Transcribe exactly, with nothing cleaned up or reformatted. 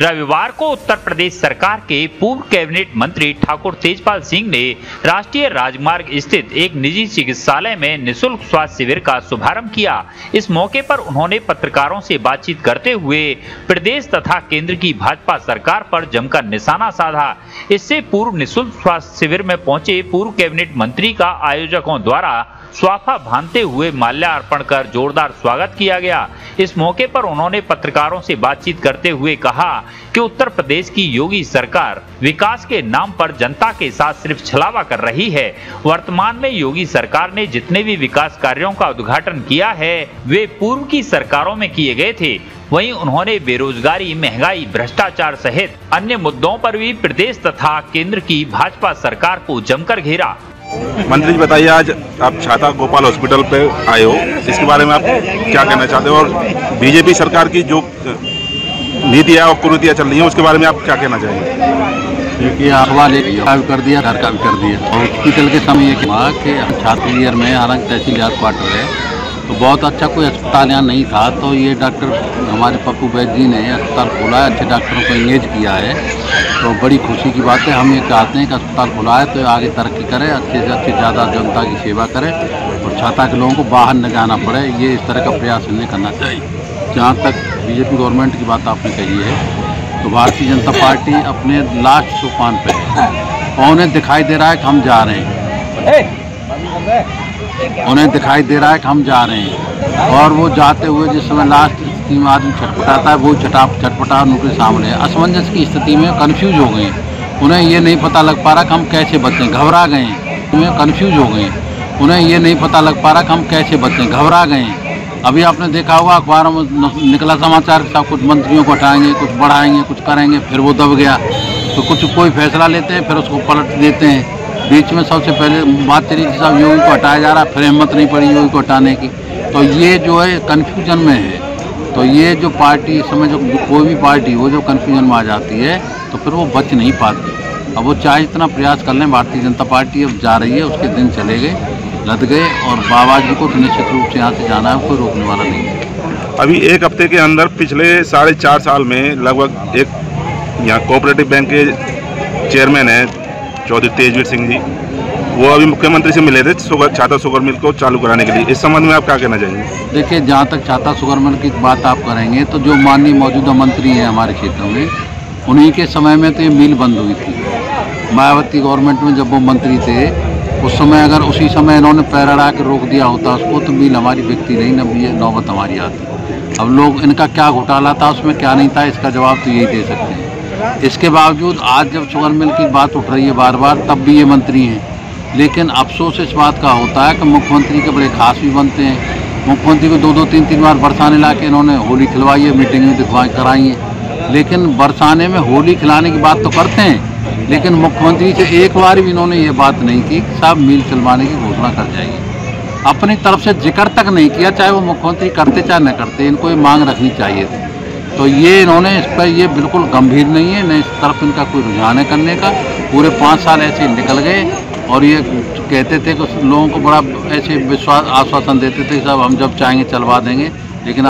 रविवार को उत्तर प्रदेश सरकार के पूर्व कैबिनेट मंत्री ठाकुर तेजपाल सिंह ने राष्ट्रीय राजमार्ग स्थित एक निजी चिकित्सालय में निशुल्क स्वास्थ्य शिविर का शुभारंभ किया। इस मौके पर उन्होंने पत्रकारों से बातचीत करते हुए प्रदेश तथा केंद्र की भाजपा सरकार पर जमकर निशाना साधा। इससे पूर्व निशुल्क स्वास्थ्य शिविर में पहुंचे पूर्व कैबिनेट मंत्री का आयोजकों द्वारा स्वाफा बांधते हुए माल्यार्पण कर जोरदार स्वागत किया गया। इस मौके पर उन्होंने पत्रकारों से बातचीत करते हुए कहा कि उत्तर प्रदेश की योगी सरकार विकास के नाम पर जनता के साथ सिर्फ छलावा कर रही है। वर्तमान में योगी सरकार ने जितने भी विकास कार्यों का उद्घाटन किया है वे पूर्व की सरकारों में किए गए थे। वहीं उन्होंने बेरोजगारी, महंगाई, भ्रष्टाचार सहित अन्य मुद्दों पर भी प्रदेश तथा केंद्र की भाजपा सरकार को जमकर घेरा। मंत्री जी बताइए, आज आप छाता गोपाल हॉस्पिटल पे आए हो, इसके बारे में आप क्या कहना चाहते हो, और बीजेपी सरकार की जो नीतियाँ और कुरीतियाँ चल रही हैं उसके बारे में आप क्या कहना चाहेंगे? क्योंकि अखबार का भी कर दिया, घर का भी कर दिया। हॉस्पिटल के समय ये हुआ कि छात्र ईयर में आरंग तहसीलदार क्वार्टर है तो बहुत अच्छा कोई अस्पताल यहाँ नहीं था, तो ये डॉक्टर हमारे पप्पू बैद जी ने अस्पताल खोला है, अच्छे डॉक्टरों को इंगेज किया है, तो बड़ी खुशी की बात है। हम ये चाहते हैं कि अस्पताल खुला है तो आगे तरक्की करें, अच्छे से अच्छे ज़्यादा जनता की सेवा करें और छाता के लोगों को बाहर न जाना पड़े, ये इस तरह का प्रयास हमें करना चाहिए। जहाँ तक बीजेपी गवर्नमेंट की बात आपने कही है तो भारतीय जनता पार्टी अपने लास्ट सोपान पर है, उन्हें दिखाई दे रहा है कि हम जा रहे हैं, उन्हें दिखाई दे रहा है कि हम जा रहे हैं, और वो जाते हुए जिस समय लास्ट स्थिति में आदमी छटपटाता है वो छटाप छटपटा उनके सामने असमंजस की स्थिति में कंफ्यूज हो गए। उन्हें ये नहीं पता लग पा रहा कि हम कैसे बचें, घबरा गए, उन्हें कंफ्यूज हो गए, उन्हें ये नहीं पता लग पा रहा कि हम कैसे बचें, घबरा गए। अभी आपने देखा होगा अखबारों में निकला समाचार कि सब कुछ मंत्रियों को हटाएंगे, कुछ बढ़ाएंगे, कुछ करेंगे, फिर वो दब गया, तो कुछ कोई फैसला लेते हैं फिर उसको पलट देते हैं। बीच में सबसे पहले बात चली कि सब योगी को हटाया जा रहा, फिर हिम्मत नहीं पड़ी योगी को हटाने की, तो ये जो है कन्फ्यूजन में है। तो ये जो पार्टी समय जो कोई भी पार्टी वो जो कन्फ्यूजन में आ जाती है तो फिर वो बच नहीं पाती। अब वो चाहे इतना प्रयास कर लें, भारतीय जनता पार्टी अब जा रही है, उसके दिन चले गए, लद गए, और बाबा जी को निश्चित रूप से यहाँ से जाना है, कोई रोकने वाला नहीं है। अभी एक हफ्ते के अंदर पिछले साढ़े चार साल में लगभग एक यहाँ कोऑपरेटिव बैंक के चेयरमैन है चौधरी तेजवीर सिंह जी, वो अभी मुख्यमंत्री से मिले थे शुगर छाता शुगर मिल को चालू कराने के लिए, इस संबंध में आप क्या कहना चाहेंगे? देखिए, जहाँ तक छाता शुगर मिल की बात आप करेंगे तो जो माननीय मौजूदा मंत्री हैं हमारे क्षेत्र में, उन्हीं के समय में तो ये मिल बंद हुई थी। मायावती गवर्नमेंट में जब वो मंत्री थे उस समय अगर उसी समय इन्होंने पैर अड़ा के रोक दिया होता उसको तो मिल हमारी बिकती नहीं, न ये नौबत हमारी आती। अब लोग इनका क्या घोटाला था, उसमें क्या नहीं था, इसका जवाब तो यही दे सकते हैं। इसके बावजूद आज जब शुगर मिल की बात उठ रही है बार बार, तब भी ये मंत्री हैं, लेकिन अफसोस इस बात का होता है कि मुख्यमंत्री के बड़े खास भी बनते हैं। मुख्यमंत्री को दो दो तीन तीन बार बरसाने ला के इन्होंने होली खिलवाई है, मीटिंग में दिखवा कराई है, लेकिन बरसाने में होली खिलाने की बात तो करते हैं, लेकिन मुख्यमंत्री से एक बार भी इन्होंने ये बात नहीं की कि साहब मिल चलवाने की घोषणा कर जाएगी, अपनी तरफ से जिक्र तक नहीं किया, चाहे वो मुख्यमंत्री करते चाहे न करते, इनको ये मांग रखनी चाहिए थी। तो ये इन्होंने इस पर ये बिल्कुल गंभीर नहीं है, न इस तरफ इनका कोई रुझान है करने का। पूरे पाँच साल ऐसे निकल गए, और ये कहते थे कि लोगों को बड़ा ऐसे विश्वास आश्वासन देते थे साहब हम जब चाहेंगे चलवा देंगे, लेकिन